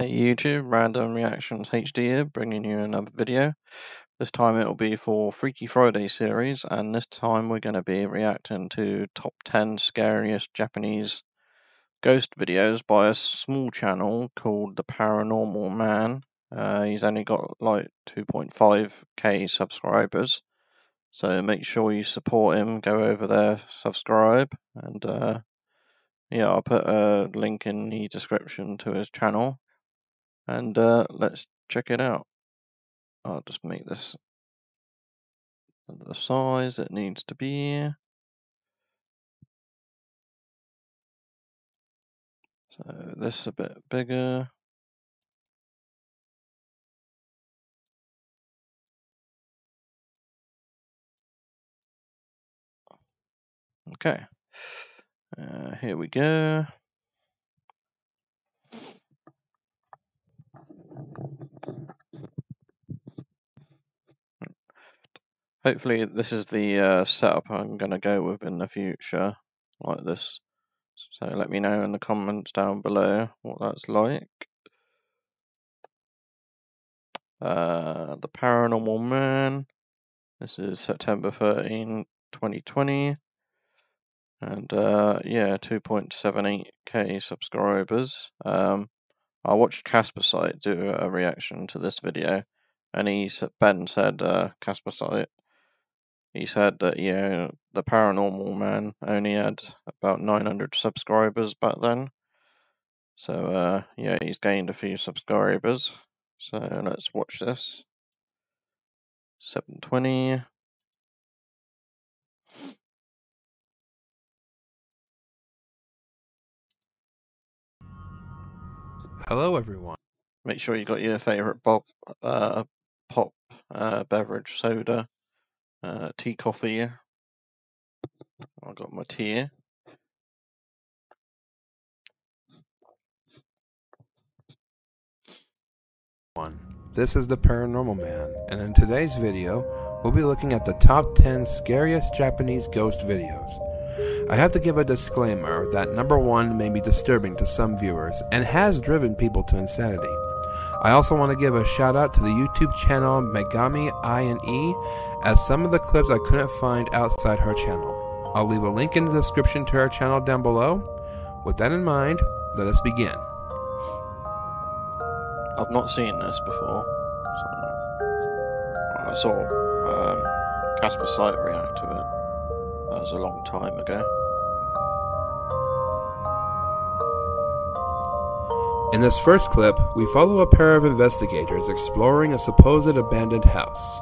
Hey YouTube, Random Reactions HD here, bringing you another video. This time it will be for Freaky Friday series, and this time we're going to be reacting to top 10 scariest Japanese ghost videos by a small channel called The Paranormal Man. He's only got like 2.5k subscribers, so make sure you support him, go over there, subscribe, and yeah, I'll put a link in the description to his channel. And let's check it out. I'll just make this the size it needs to be. So this a bit bigger. Okay, here we go. Hopefully this is the setup I'm going to go with in the future, like this. So let me know in the comments down below what that's like. The Paranormal Man. This is September 13, 2020. And yeah, 2.78k subscribers. I watched CasperSight do a reaction to this video, and Ben said, CasperSight, he said that, yeah, The Paranormal Man only had about 900 subscribers back then. So, yeah, he's gained a few subscribers. So let's watch this. 720. Hello, everyone. Make sure you got your favourite pop beverage, soda. Tea, coffee. I got my tea here. This is The Paranormal Man, and in today's video, we'll be looking at the top 10 scariest Japanese ghost videos. I have to give a disclaimer that number 1 may be disturbing to some viewers and has driven people to insanity. I also want to give a shout out to the YouTube channel Megami INE, as some of the clips I couldn't find outside her channel. I'll leave a link in the description to her channel down below. With that in mind, let us begin. I've not seen this before. I saw CasperSight react to it. That was a long time ago. In this first clip, we follow a pair of investigators exploring a supposed abandoned house.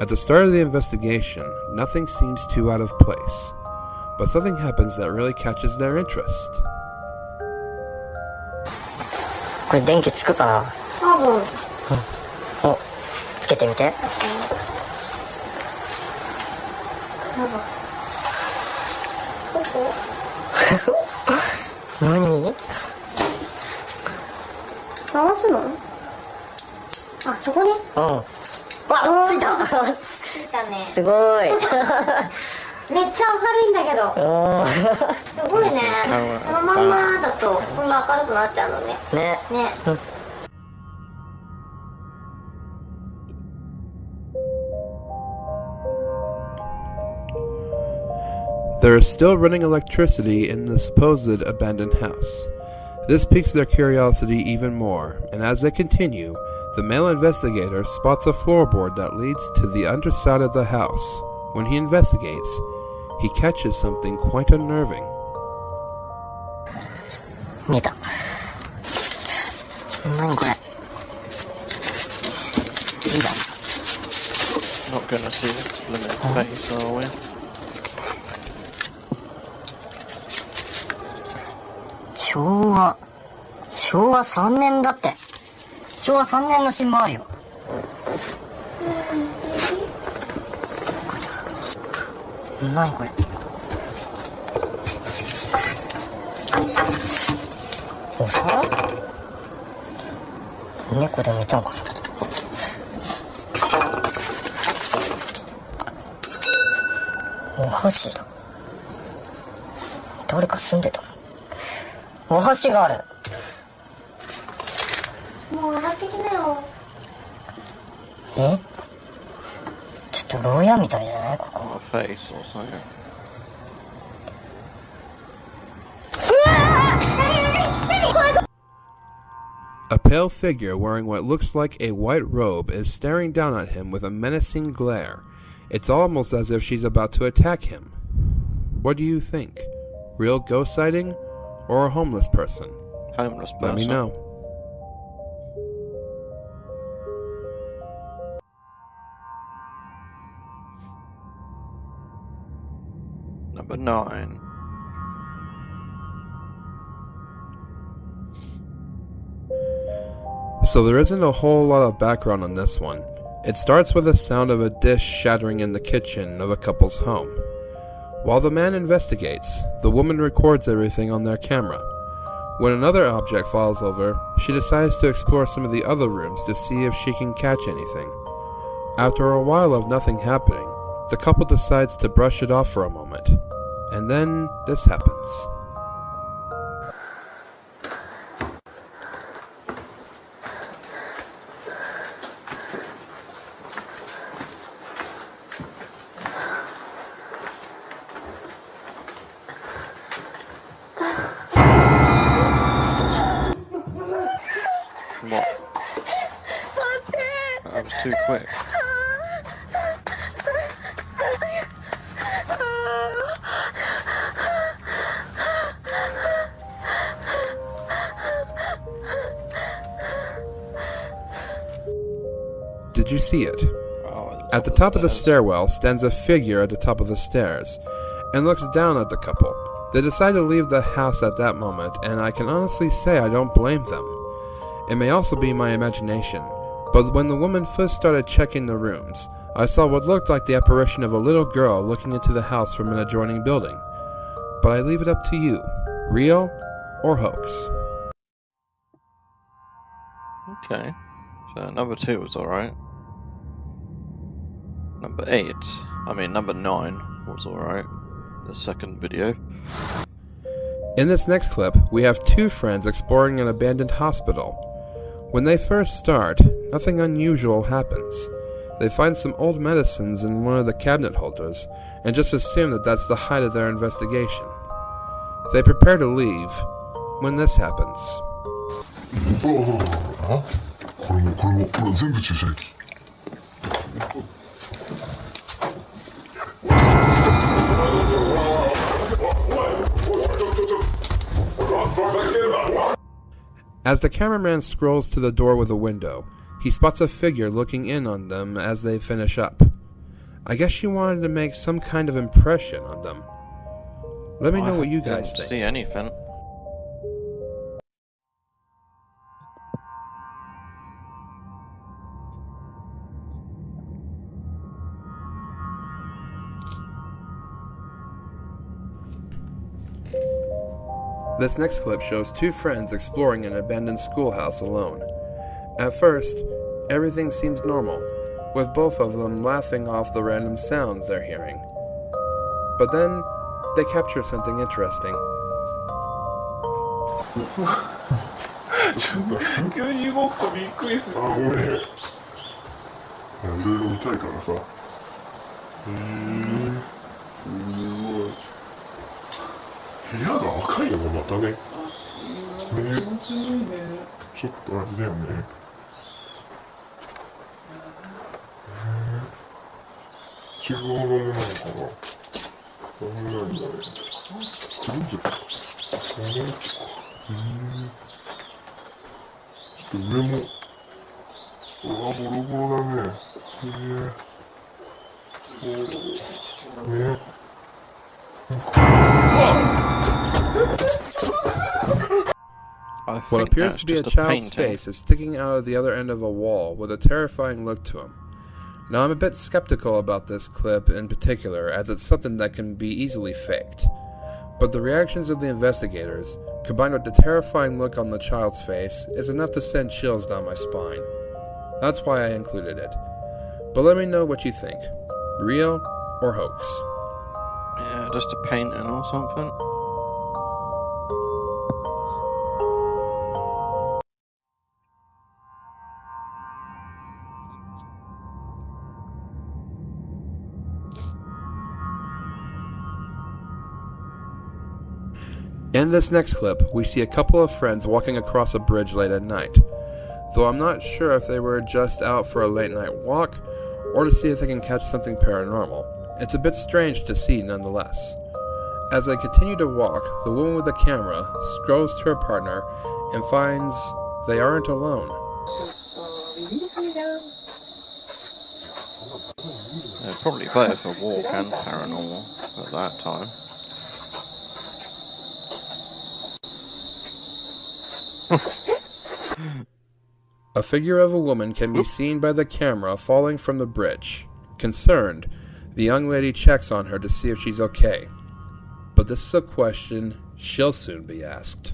At the start of the investigation, nothing seems too out of place, but something happens that really catches their interest. There is still running electricity in the supposed abandoned house. This piques their curiosity even more, and as they continue, the male investigator spots a floorboard that leads to the underside of the house. When he investigates, he catches something quite unnerving. Not gonna see the blooming face, are we? もう上がってきなよ。え？ちょっと牢屋みたいじゃない？ここ。フェイスをそういう。A pale figure wearing what looks like a white robe is staring down at him with a menacing glare. It's almost as if she's about to attack him. What do you think? Real ghost sighting or a homeless person? Homeless person. Let me know. Number 9. So there isn't a whole lot of background on this one. It starts with the sound of a dish shattering in the kitchen of a couple's home. While the man investigates, the woman records everything on their camera. When another object falls over, she decides to explore some of the other rooms to see if she can catch anything. After a while of nothing happening, the couple decides to brush it off for a moment. And then this happens. That was too quick. Did you see it? At the top of the stairwell stands a figure at the top of the stairs and looks down at the couple. They decide to leave the house at that moment, and I can honestly say I don't blame them. It may also be my imagination, but when the woman first started checking the rooms, I saw what looked like the apparition of a little girl looking into the house from an adjoining building. But I leave it up to you, real or hoax. Okay, so number 2 was alright. Number 8, I mean number 9 was alright, the second video. In this next clip, we have two friends exploring an abandoned hospital. When they first start, nothing unusual happens. They find some old medicines in one of the cabinet holders and just assume that that's the height of their investigation. They prepare to leave when this happens. As the cameraman scrolls to the door with a window, he spots a figure looking in on them as they finish up. I guess she wanted to make some kind of impression on them. Let me know what you guys think. I didn't see anything. This next clip shows two friends exploring an abandoned schoolhouse alone. At first, everything seems normal, with both of them laughing off the random sounds they're hearing. But then, they capture something interesting. What appears to be a child's face is sticking out of the other end of a wall with a terrifying look to him. Now I'm a bit skeptical about this clip in particular, as it's something that can be easily faked. But the reactions of the investigators, combined with the terrifying look on the child's face, is enough to send chills down my spine. That's why I included it. But let me know what you think. Real or hoax? Yeah, just a painting or something. In this next clip, we see a couple of friends walking across a bridge late at night, though I'm not sure if they were just out for a late night walk or to see if they can catch something paranormal. It's a bit strange to see nonetheless. As they continue to walk, the woman with the camera scrolls to her partner and finds they aren't alone. They're probably there for walk and paranormal at that time. A figure of a woman can be seen by the camera falling from the bridge. Concerned, the young lady checks on her to see if she's okay. But this is a question she'll soon be asked.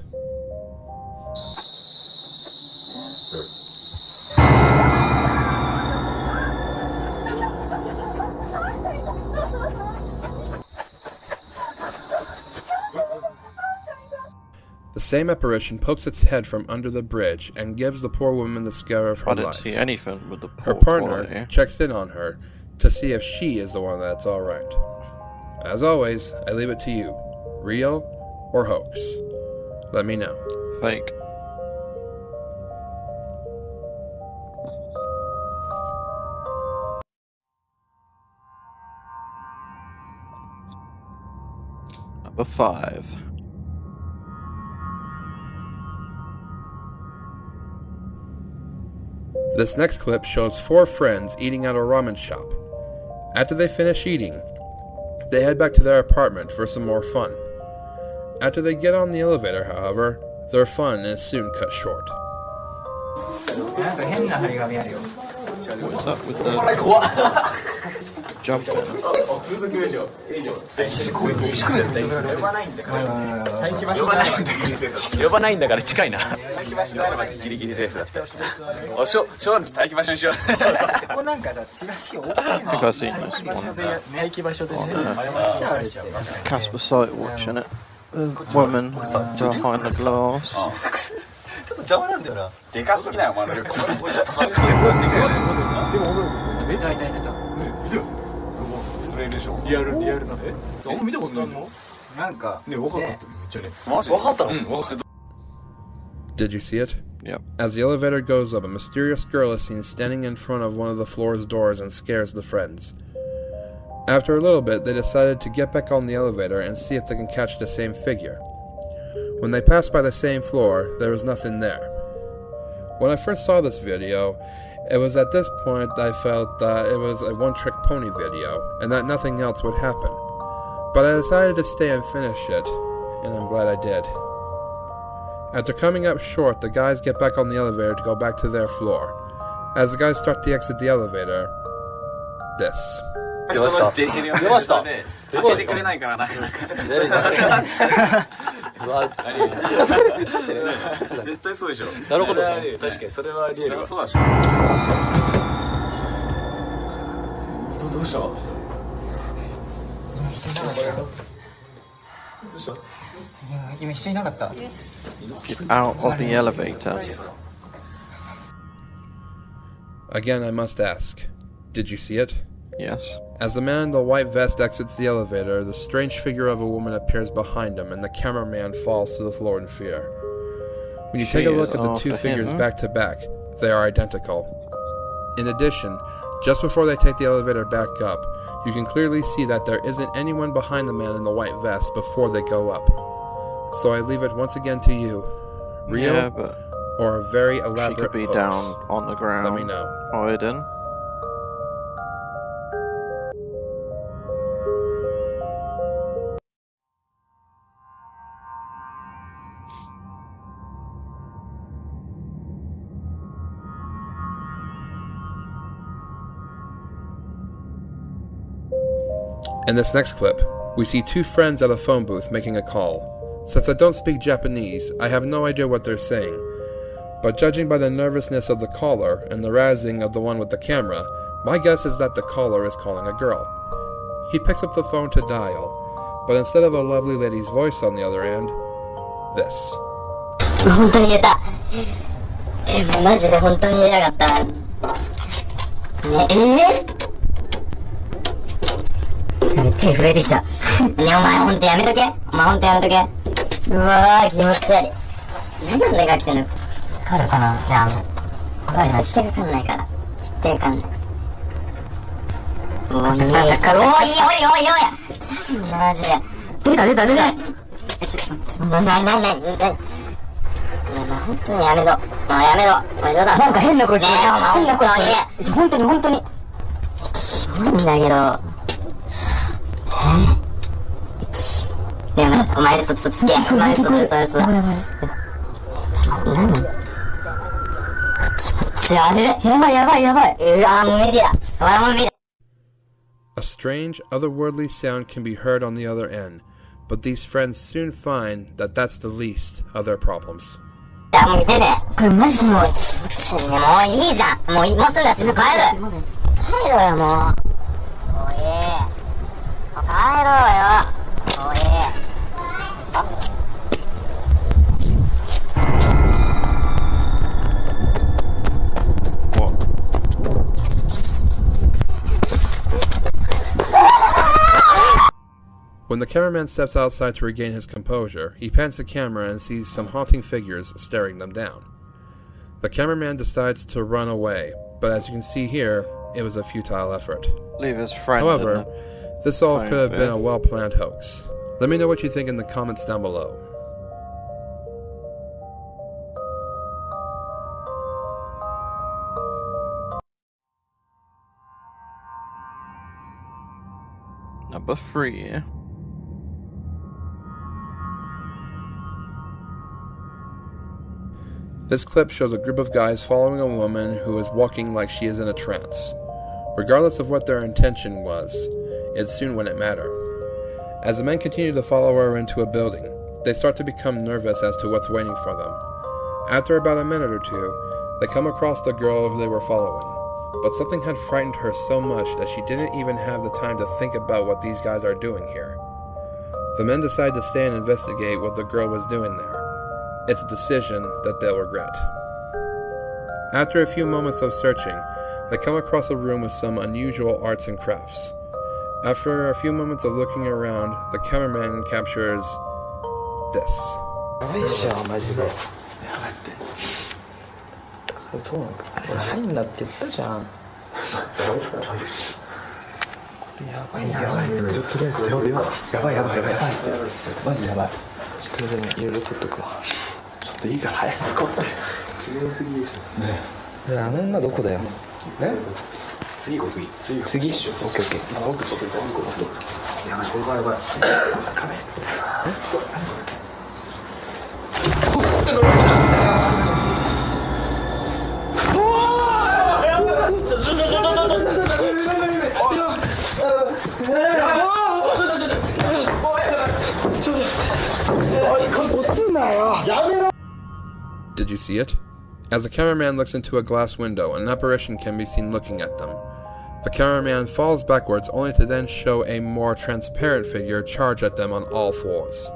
The same apparition pokes its head from under the bridge and gives the poor woman the scare of her life. I didn't see anything with the poor Her partner checks in on her to see if she is the one that's alright. As always, I leave it to you. Real or hoax? Let me know. Fake. Number 5. This next clip shows 4 friends eating at a ramen shop. After they finish eating, they head back to their apartment for some more fun. After they get on the elevator, however, their fun is soon cut short. What's up with the jump I think I've seen this one on CasperSight watching it. The woman behind the glass. Did you see it? Yep. As the elevator goes up, a mysterious girl is seen standing in front of one of the floor's doors and scares the friends. After a little bit, they decided to get back on the elevator and see if they can catch the same figure. When they passed by the same floor, there was nothing there. When I first saw this video, it was at this point I felt that it was a one-trick pony video, and that nothing else would happen. But I decided to stay and finish it, and I'm glad I did. After coming up short, the guys get back on the elevator to go back to their floor. As the guys start to exit the elevator, this. Get out of the elevator. Again, I must ask, did you see it? Yes. As the man in the white vest exits the elevator, the strange figure of a woman appears behind him, and the cameraman falls to the floor in fear. When you take a look at the two figures back to back, they are identical. In addition, just before they take the elevator back up, you can clearly see that there isn't anyone behind the man in the white vest before they go up. So I leave it once again to you. Real or a very elaborate hoax? She could be down on the ground. Let me know. Hiding. In this next clip, we see 2 friends at a phone booth making a call. Since I don't speak Japanese, I have no idea what they're saying. But judging by the nervousness of the caller and the rousing of the one with the camera, my guess is that the caller is calling a girl. He picks up the phone to dial, but instead of a lovely lady's voice on the other end, this. うわー、気持ち悪い。なんで俺が来てんの。分かるかな。いや、もう絶対分かんないから。絶対分かんない。もういいよ。おいさっきのマジで出た。ちょっとない。本当にやめろ。もうやめろ。もう冗談。なんか変な声聞こえた。変な声聞こえた。本当に。キモいんだけど。でもお前嘘つけ。お前嘘。何？気持ち悪い。やばい。うわもう無理だ。A strange, otherworldly sound can be heard on the other end, but these friends soon find that that's the least of their problems. もう出て。これマジもう気持ち悪いね。もういいじゃん。もうすんだし、もう帰る。帰ろよもう。おい。帰ろうよ。おい。When the cameraman steps outside to regain his composure, he pans the camera and sees some haunting figures staring them down. The cameraman decides to run away, but as you can see here, it was a futile effort. Leave his friend. However, this all could have been a well-planned hoax. Let me know what you think in the comments down below. Number 3. This clip shows a group of guys following a woman who is walking like she is in a trance. Regardless of what their intention was, it soon wouldn't matter. As the men continue to follow her into a building, they start to become nervous as to what's waiting for them. After about a minute or two, they come across the girl who they were following, but something had frightened her so much that she didn't even have the time to think about what these guys are doing here. The men decide to stay and investigate what the girl was doing there. It's a decision that they'll regret. After a few moments of searching, they come across a room with some unusual arts and crafts. After a few moments of looking around, the cameraman captures this. Did you see it? As the cameraman looks into a glass window, an apparition can be seen looking at them. The cameraman falls backwards only to then show a more transparent figure charge at them on all fours.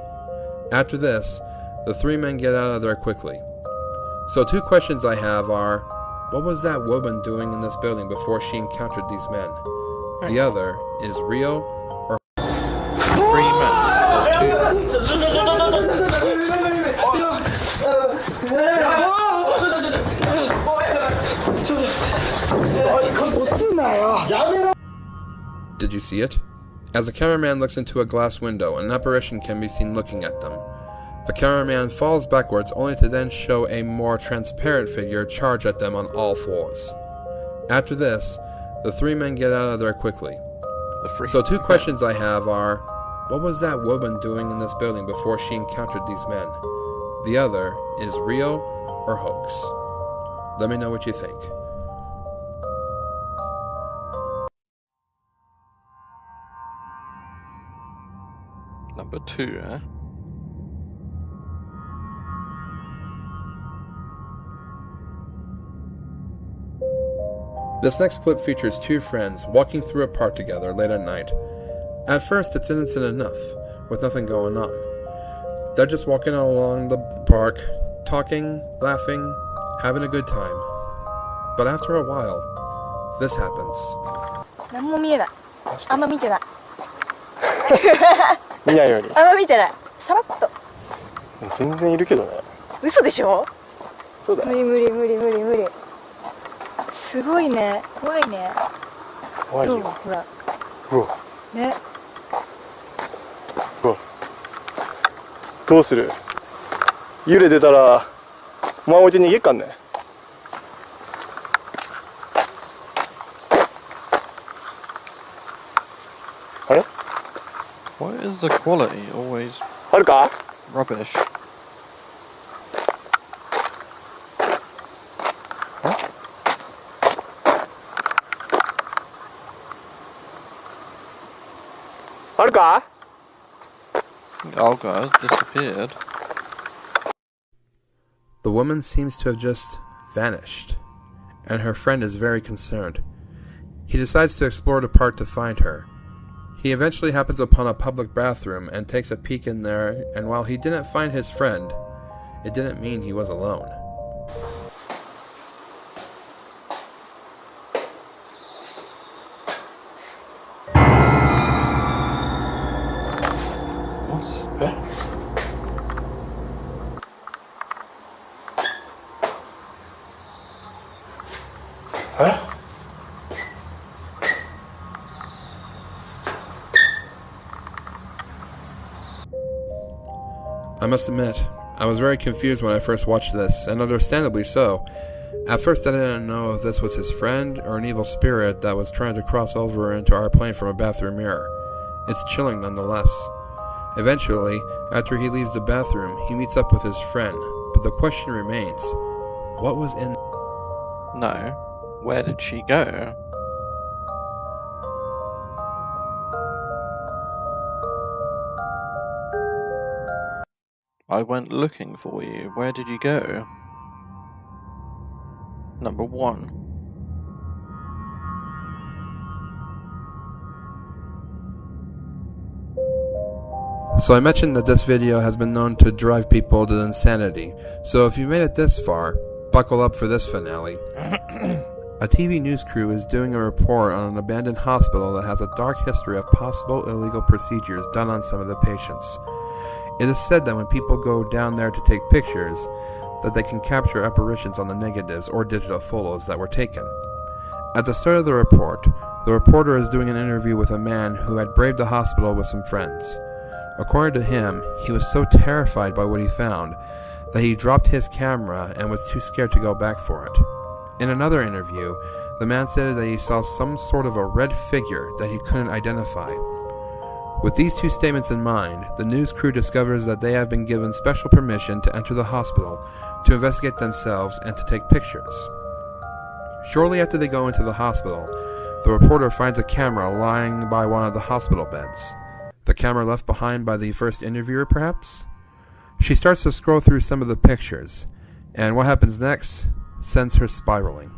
After this, the three men get out of there quickly. So 2 questions I have are, what was that woman doing in this building before she encountered these men? The other is real or... 3 men plus 2. Did you see it? As the cameraman looks into a glass window, an apparition can be seen looking at them. The cameraman falls backwards only to then show a more transparent figure charge at them on all fours. After this, the 3 men get out of there quickly. So 2 questions I have are, what was that woman doing in this building before she encountered these men? The other is real or hoax? Let me know what you think. Number 2, eh? This next clip features 2 friends walking through a park together late at night. At first it's innocent enough, with nothing going on. They're just walking along the park, talking, laughing, having a good time. But after a while, this happens. 何も見えない。あんま見てない。見ないように。あんま見てない。さらっと。全然いるけどね。嘘でしょ？そうだよ。無理。すごいね。怖いね。怖いよ。ほら。うわ。ね。うわ。どうする？幽霊出たら、お前置いて逃げっかんね。あれ？ Why is the quality always あるか？ rubbish? Olga? Olga disappeared. The woman seems to have just vanished, and her friend is very concerned. He decides to explore the park to find her. He eventually happens upon a public bathroom and takes a peek in there, and while he didn't find his friend, it didn't mean he was alone. I must admit, I was very confused when I first watched this, and understandably so. At first I didn't know if this was his friend or an evil spirit that was trying to cross over into our plane from a bathroom mirror. It's chilling nonetheless. Eventually, after he leaves the bathroom, he meets up with his friend, but the question remains, what was in... No, where did she go? I went looking for you. Where did you go? Number one. So I mentioned that this video has been known to drive people to insanity. So if you made it this far, buckle up for this finale. A TV news crew is doing a report on an abandoned hospital that has a dark history of possible illegal procedures done on some of the patients. It is said that when people go down there to take pictures, that they can capture apparitions on the negatives or digital photos that were taken. At the start of the report, the reporter is doing an interview with a man who had braved the hospital with some friends. According to him, he was so terrified by what he found that he dropped his camera and was too scared to go back for it. In another interview, the man said that he saw some sort of a red figure that he couldn't identify. With these two statements in mind, the news crew discovers that they have been given special permission to enter the hospital, to investigate themselves, and to take pictures. Shortly after they go into the hospital, the reporter finds a camera lying by one of the hospital beds. The camera left behind by the first interviewer, perhaps? She starts to scroll through some of the pictures, and what happens next sends her spiraling.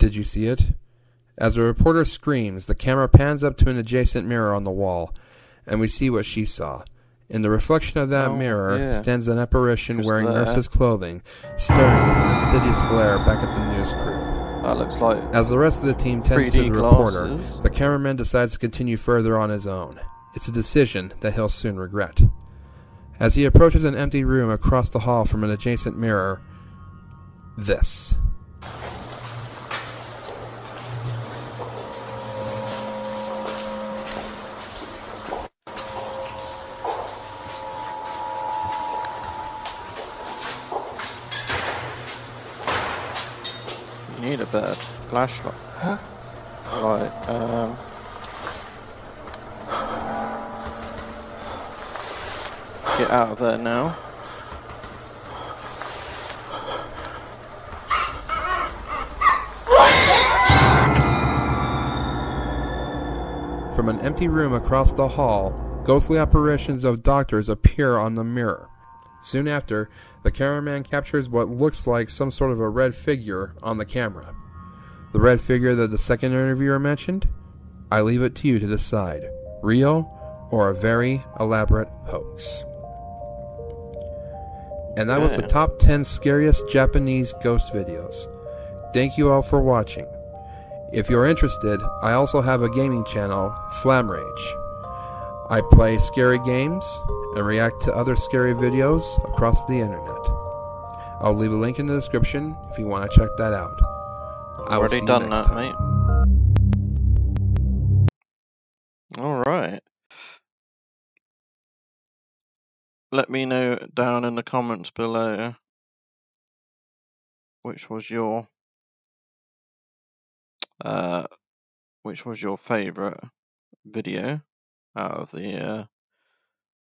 Did you see it? As the reporter screams, the camera pans up to an adjacent mirror on the wall, and we see what she saw. In the reflection of that mirror stands an apparition wearing nurse's clothing, staring with an insidious glare back at the news crew. That looks like. As the rest of the team tends to the reporter, the cameraman decides to continue further on his own. It's a decision that he'll soon regret. As he approaches an empty room across the hall from an adjacent mirror, this. Need a bird. Flashlight. Huh? Right, get out of there now. From an empty room across the hall, ghostly apparitions of doctors appear on the mirror. Soon after, the cameraman captures what looks like some sort of a red figure on the camera. The red figure that the second interviewer mentioned? I leave it to you to decide. Real or a very elaborate hoax. And that was the top 10 scariest Japanese ghost videos. Thank you all for watching. If you're interested, I also have a gaming channel, Flamrage. I play scary games and react to other scary videos across the internet. I'll leave a link in the description if you want to check that out. I will see you next time. Alright. Let me know down in the comments below which was your favorite video out of the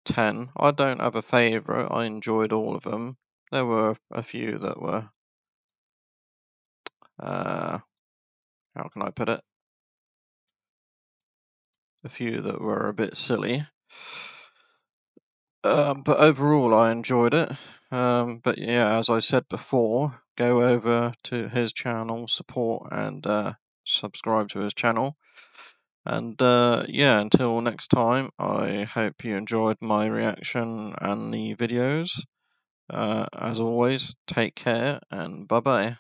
10. I don't have a favorite. I enjoyed all of them. There were a few that were how can I put it? A few that were a bit silly. But overall I enjoyed it. But yeah, as I said before, go over to his channel, support and subscribe to his channel. And yeah, until next time, I hope you enjoyed my reaction and the videos. As always, take care and bye-bye.